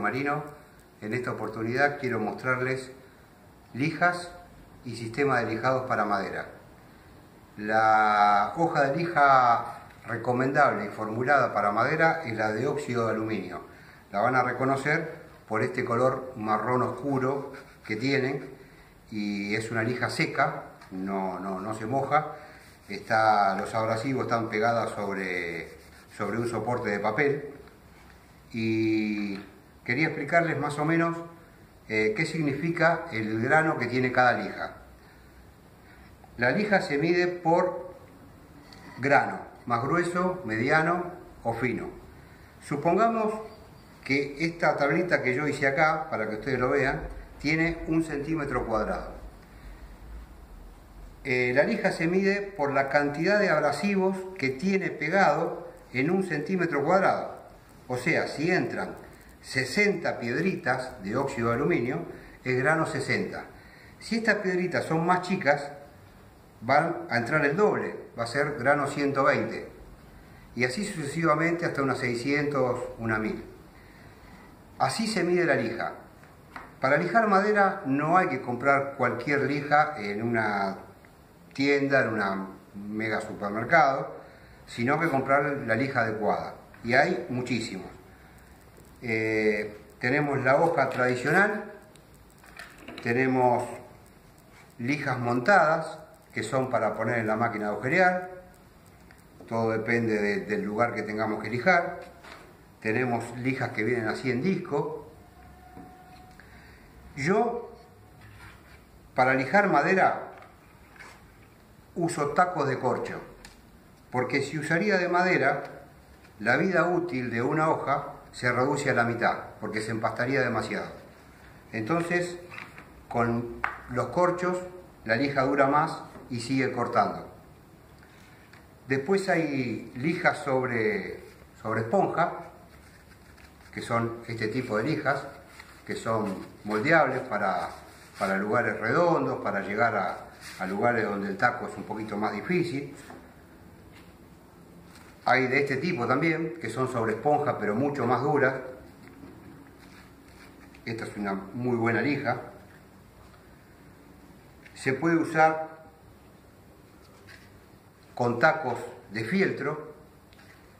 Marino. En esta oportunidad quiero mostrarles lijas y sistema de lijados para madera. La hoja de lija recomendable y formulada para madera es la de óxido de aluminio. La van a reconocer por este color marrón oscuro que tienen, y es una lija seca, no se moja. Los abrasivos están pegadas sobre un soporte de papel, y quería explicarles más o menos qué significa el grano que tiene cada lija. La lija se mide por grano, más grueso, mediano o fino. Supongamos que esta tablita que yo hice acá, para que ustedes lo vean, tiene 1 cm². La lija se mide por la cantidad de abrasivos que tiene pegado en 1 cm². O sea, si entran 60 piedritas de óxido de aluminio, es grano 60. Si estas piedritas son más chicas, van a entrar el doble, va a ser grano 120. Y así sucesivamente hasta unas 600, una 1000. Así se mide la lija. Para lijar madera no hay que comprar cualquier lija en una tienda, en una mega supermercado, sino que comprar la lija adecuada, y hay muchísimos. Tenemos la hoja tradicional, tenemos lijas montadas que son para poner en la máquina de agujerear, todo depende del lugar que tengamos que lijar. Tenemos lijas que vienen así en disco. Yo, para lijar madera, uso tacos de corcho, porque si usaría de madera, la vida útil de una hoja se reduce a la mitad, porque se empastaría demasiado. Entonces, con los corchos, la lija dura más y sigue cortando. Después hay lijas sobre esponja, que son este tipo de lijas, que son moldeables para lugares redondos, para llegar a lugares donde el taco es un poquito más difícil. Hay de este tipo también, que son sobre esponja, pero mucho más duras. Esta es una muy buena lija. Se puede usar con tacos de fieltro.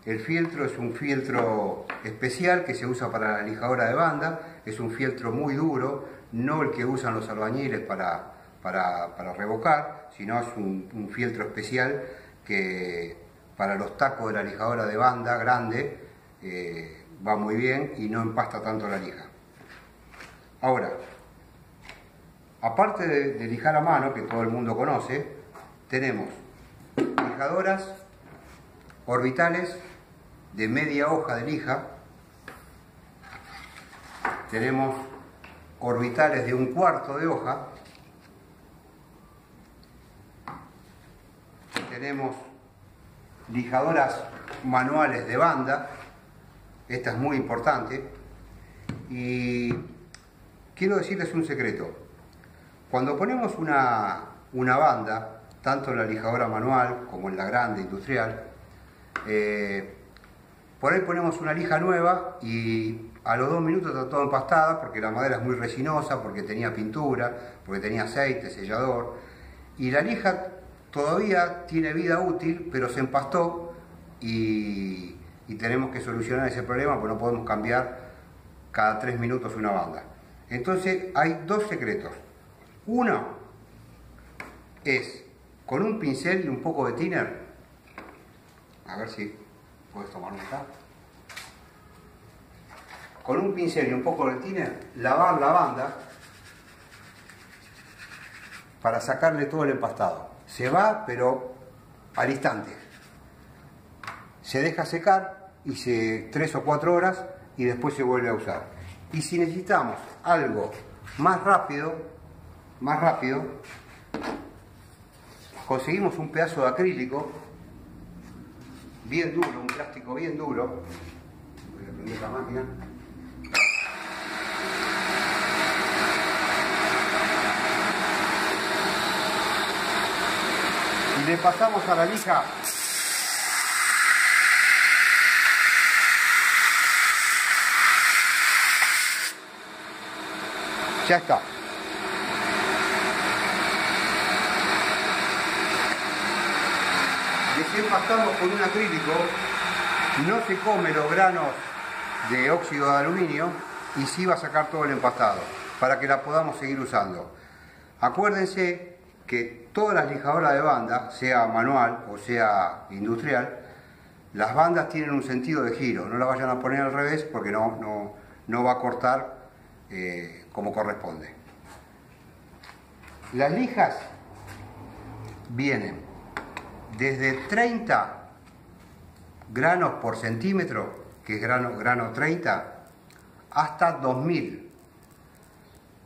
El fieltro es un fieltro especial que se usa para la lijadora de banda. Es un fieltro muy duro, no el que usan los albañiles para revocar, sino es un fieltro especial que para los tacos de la lijadora de banda grande va muy bien y no empasta tanto la lija. Ahora, aparte de lijar a mano, que todo el mundo conoce, tenemos lijadoras orbitales de media hoja de lija, tenemos orbitales de 1/4 de hoja, tenemos lijadoras manuales de banda, esta es muy importante, y quiero decirles un secreto. Cuando ponemos una banda, tanto en la lijadora manual como en la grande industrial, por ahí ponemos una lija nueva y a los 2 minutos está toda empastada, porque la madera es muy resinosa, porque tenía pintura, porque tenía aceite, sellador, y la lija todavía tiene vida útil, pero se empastó y tenemos que solucionar ese problema, porque no podemos cambiar cada 3 minutos una banda. Entonces hay 2 secretos. Uno es, con un pincel y un poco de thinner, a ver si puedes tomar nota, con un pincel y un poco de thinner, lavar la banda para sacarle todo el empastado. Se va, pero al instante. Se deja secar y 3 o 4 horas y después se vuelve a usar. Y si necesitamos algo más rápido, conseguimos un pedazo de acrílico bien duro, un plástico bien duro. Voy a prender la máquina. Le pasamos a la lija ya está. Recién pasamos por un acrílico, no se come los granos de óxido de aluminio y sí va a sacar todo el empastado para que la podamos seguir usando. Acuérdense que todas las lijadoras de banda, sea manual o sea industrial, las bandas tienen un sentido de giro, no las vayan a poner al revés porque no va a cortar como corresponde. Las lijas vienen desde 30 granos por centímetro, que es grano 30, hasta 2000.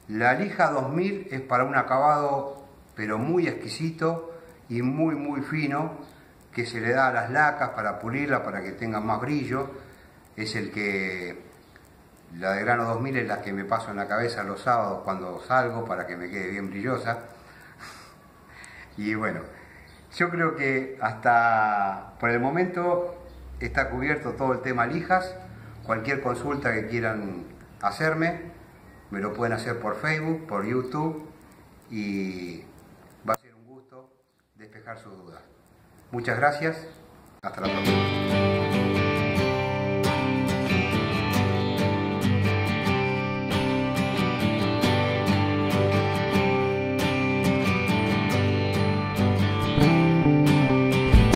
La lija 2000 es para un acabado pero muy exquisito y muy muy fino, que se le da a las lacas para pulirla, para que tengan más brillo. Es el que, la de grano 2000 es la que me paso en la cabeza los sábados cuando salgo para que me quede bien brillosa. Y bueno, yo creo que hasta por el momento está cubierto todo el tema lijas. Cualquier consulta que quieran hacerme, me lo pueden hacer por Facebook, por YouTube, y va a ser un gusto despejar sus dudas. Muchas gracias, hasta la próxima.